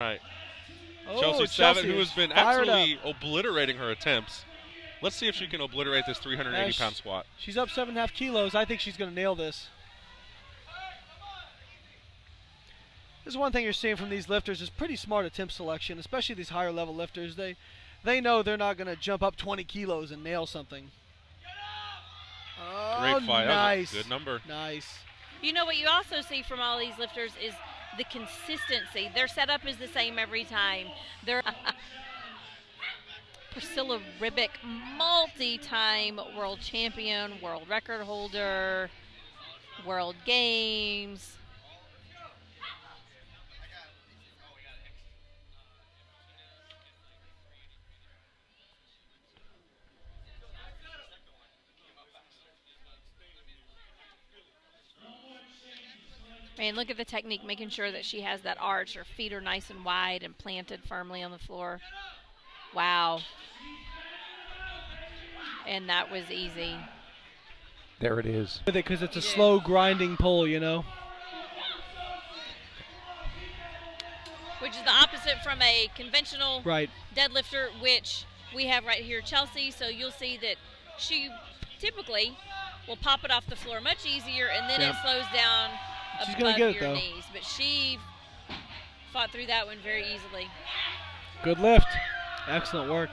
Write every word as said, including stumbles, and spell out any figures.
Right. Oh, Chelsea Savitt, who has been absolutely up. obliterating her attempts. Let's see if she can obliterate this three hundred eighty pound squat. She's up seven and a half kilos. I think she's going to nail this. This is one thing you're seeing from these lifters is pretty smart attempt selection, especially these higher level lifters. They, they know they're not going to jump up twenty kilos and nail something. Oh, great fight. Nice. Good number. Nice. You know what you also see from all these lifters is the consistency. Their setup is the same every time. They're Priscilla Ribic, multi-time world champion, world record holder, world games. And look at the technique, making sure that she has that arch. Her feet are nice and wide and planted firmly on the floor. Wow. And that was easy. There it is. Because it's a slow grinding pull, you know. Which is the opposite from a conventional right. deadlifter, which we have right here, Chelsea. So you'll see that she typically will pop it off the floor much easier, and then yeah. it slows down. She's going to get it, though. Knees, but she fought through that one very easily. Good lift. Excellent work.